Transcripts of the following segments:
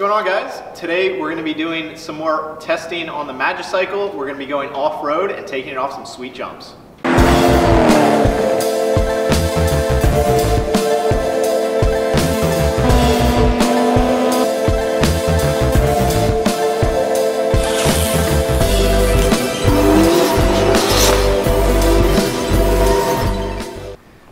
Going on, guys? Today we're going to be doing some more testing on the Magicycle. We're going to be going off-road and taking it off some sweet jumps.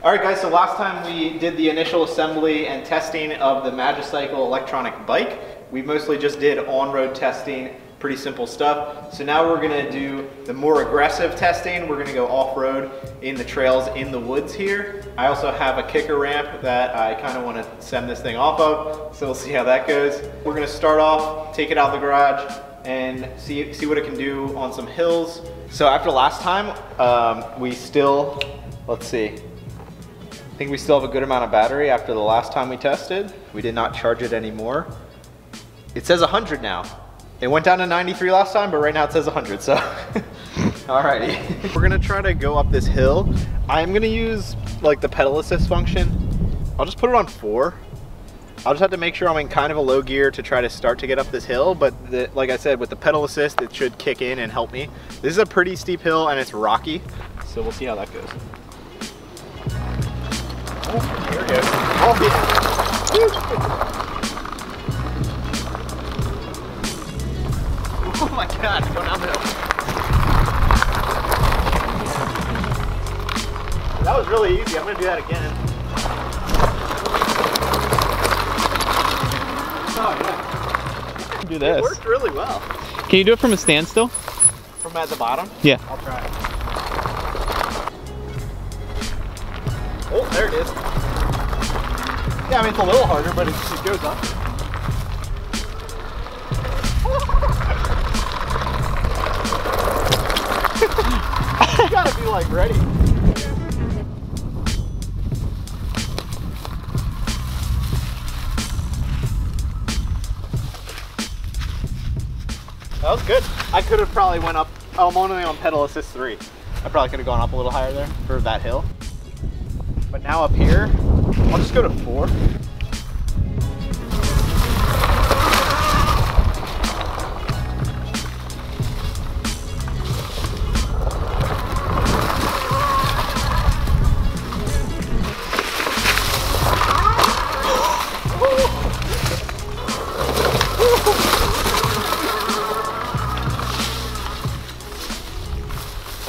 Alright guys, so last time we did the initial assembly and testing of the Magicycle electronic bike. We mostly just did on-road testing, pretty simple stuff. So now we're gonna do the more aggressive testing. We're gonna go off-road in the trails in the woods here. I also have a kicker ramp that I kinda wanna send this thing off of, so we'll see how that goes. We're gonna start off, take it out of the garage, and see what it can do on some hills. So after last time, I think we still have a good amount of battery after the last time we tested. We did not charge it anymore. It says 100 now. It went down to 93 last time, but right now it says 100, so. Alrighty. We're gonna try to go up this hill. I'm gonna use like the pedal assist function. I'll just put it on 4. I'll just have to make sure I'm in kind of a low gear to try to start to get up this hill, but like I said, with the pedal assist, it should kick in and help me. This is a pretty steep hill and it's rocky, so we'll see how that goes. Oh, here it goes. Oh, yeah. Oh my God, it's going downhill. That was really easy. I'm going to do that again. Oh, yeah. Do this. It worked really well. Can you do it from a standstill? From at the bottom? Yeah. I'll try it. Oh, there it is. Yeah, I mean, it's a little harder, but it goes up. You gotta be like ready. That was good. I could have probably went up. Oh, I'm only on pedal assist 3. I probably could have gone up a little higher there for that hill. But now up here, I'll just go to 4.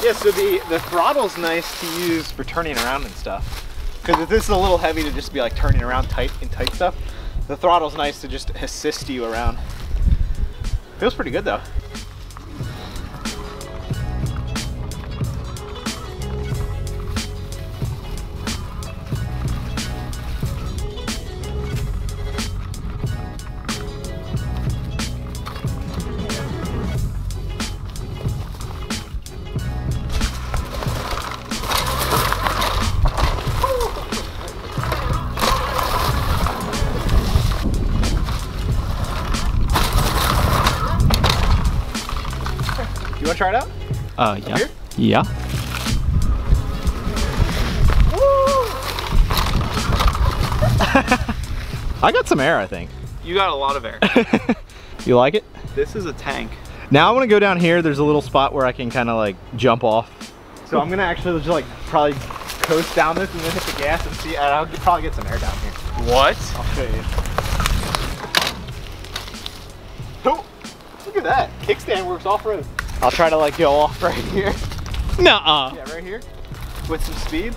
Yeah, so the throttle's nice to use for turning around and stuff. Because this is a little heavy to just be like turning around tight and tight stuff. The throttle's nice to just assist you around. Feels pretty good though. Try it out? Yeah. Here? Yeah. I got some air, I think. You got a lot of air. You like it? This is a tank. Now I want to go down here. There's a little spot where I can kind of like jump off. So I'm going to actually just like probably coast down this and then hit the gas and see. I'll probably get some air down here. What? I'll show you. Oh, look at that. Kickstand works off-road. I'll try to like go off right here. Nuh-uh. Yeah, right here. With some speed.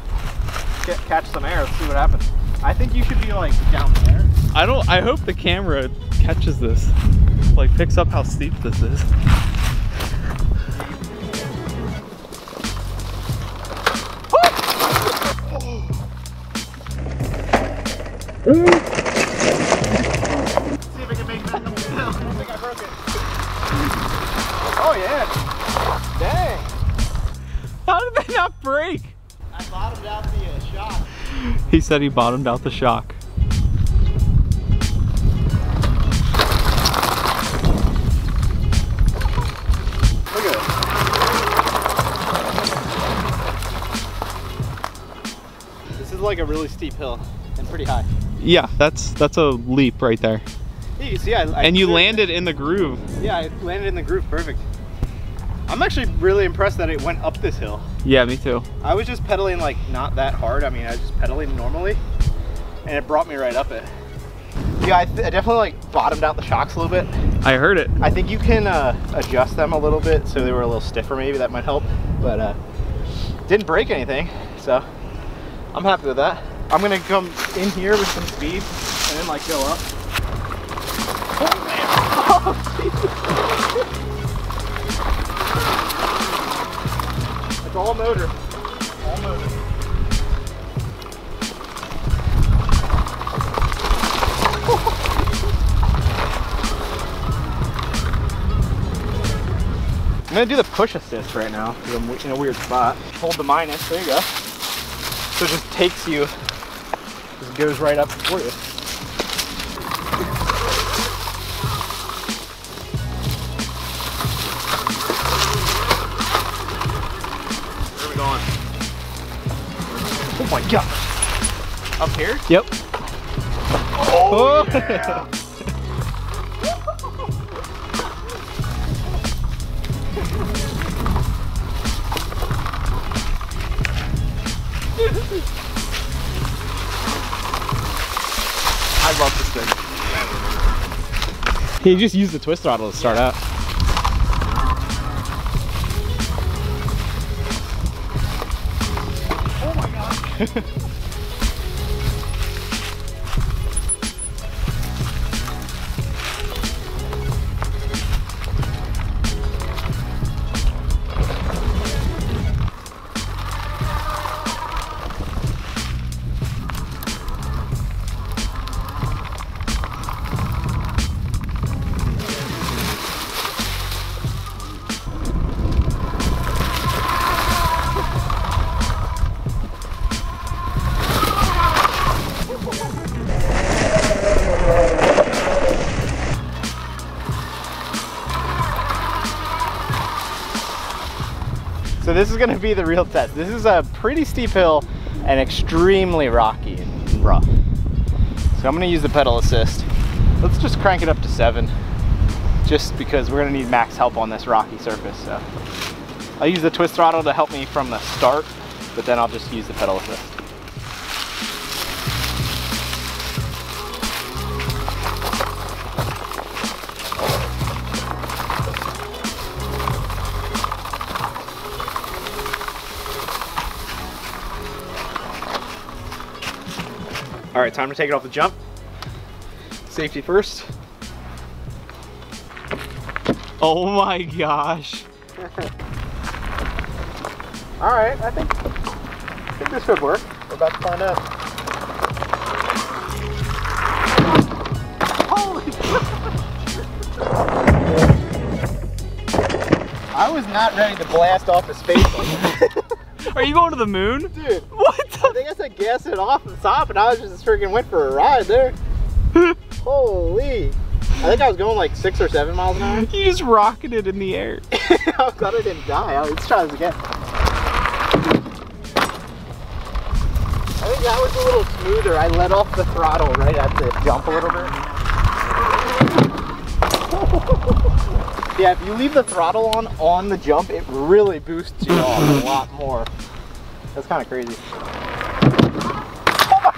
Catch some air, let's see what happens. I think you should be like down there. I hope the camera catches this. Like picks up how steep this is. See if I can make that noise. I think I broke it. Oh yeah, dang. How did they not break? I bottomed out the shock. He said he bottomed out the shock. Look at this. This is like a really steep hill and pretty high. Yeah, that's a leap right there. Yeah, you see, I landed in the groove. Yeah, I landed in the groove perfect. I'm actually really impressed that it went up this hill. Yeah, me too. I was just pedaling like not that hard. I mean, I was just pedaling normally and it brought me right up it. Yeah, I definitely like bottomed out the shocks a little bit. I heard it. I think you can adjust them a little bit so they were a little stiffer maybe. That might help, but didn't break anything. So I'm happy with that. I'm gonna come in here with some speed and then like go up. Oh, man. Oh, Jesus. It's all motor. All motor. I'm gonna do the push assist right now because I'm in a weird spot. Hold the minus, there you go. So it just takes you, just goes right up for you. Oh my god. Up here? Yep. Oh, yeah. I love this thing. He just used the twist throttle to start out. So this is gonna be the real test. This is a pretty steep hill and extremely rocky and rough. So I'm gonna use the pedal assist. Let's just crank it up to 7, just because we're gonna need max help on this rocky surface. So I'll use the twist throttle to help me from the start, but then I'll just use the pedal assist. All right, time to take it off the jump. Safety first. Oh my gosh. All right, I think this could work. We're about to find out. Holy God. I was not ready to blast off his face like that. Are you going to the moon? Dude. What? I think I said gas it off the top and I was just freaking went for a ride there. Holy. I think I was going like 6 or 7 miles an hour. You just rocketed in the air. I'm glad I didn't die. Let's try this again. I think that was a little smoother. I let off the throttle right at the jump a little bit. Yeah, if you leave the throttle on the jump, it really boosts you off a lot more. That's kind of crazy. Oh my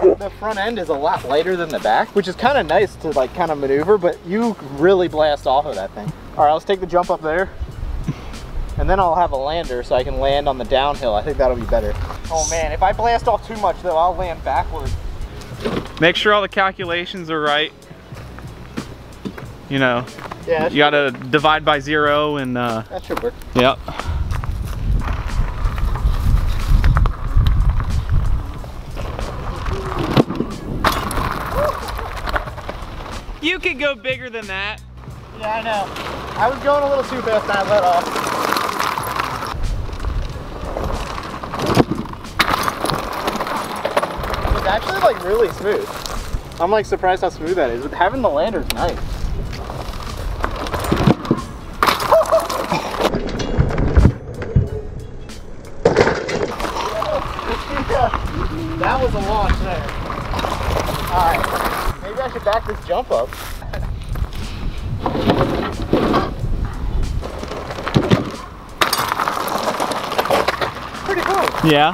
God. The front end is a lot lighter than the back, which is kind of nice to like kind of maneuver, but you really blast off of that thing. All right, let's take the jump up there. And then I'll have a lander so I can land on the downhill. I think that'll be better. Oh man, if I blast off too much though, I'll land backwards. Make sure all the calculations are right. You know, yeah, you gotta divide by 0 and that should work. Yep. You could go bigger than that. Yeah, I know. I was going a little too fast and I let off. It's actually like really smooth. I'm like surprised how smooth that is. Having the lander is nice. Yeah. That was a launch there. Alright, maybe I should back this jump up. Pretty cool. Yeah.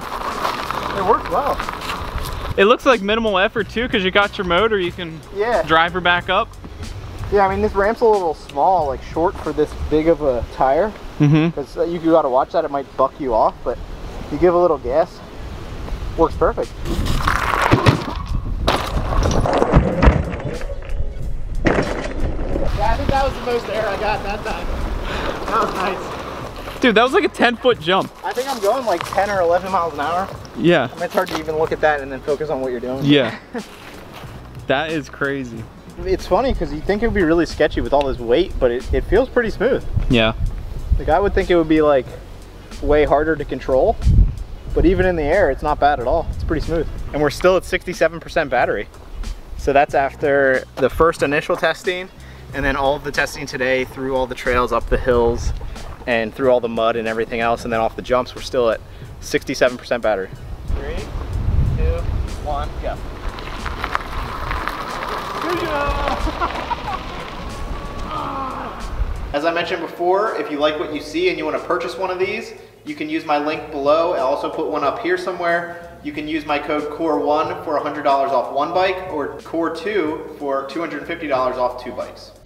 It worked well. It looks like minimal effort too, because you got your motor, you can drive her back up. Yeah, I mean, this ramp's a little small, like short for this big of a tire. Because you gotta watch that, it might buck you off, but you give a little gas, works perfect. Yeah, I think that was the most air I got that time. That was nice. Dude, that was like a 10-foot jump. I think I'm going like 10 or 11 miles an hour. Yeah. I mean, it's hard to even look at that and then focus on what you're doing. Yeah. That is crazy. It's funny because you think it would be really sketchy with all this weight, but it feels pretty smooth. Yeah. Like I would think it would be like way harder to control, but even in the air, it's not bad at all. It's pretty smooth. And we're still at 67% battery. So that's after the first initial testing and then all of the testing today through all the trails up the hills and through all the mud and everything else. And then off the jumps, we're still at 67% battery. 3, 2, 1, go. As I mentioned before, if you like what you see and you want to purchase one of these, you can use my link below. I'll also put one up here somewhere. You can use my code CORE1 for $100 off one bike or CORE2 for $250 off two bikes.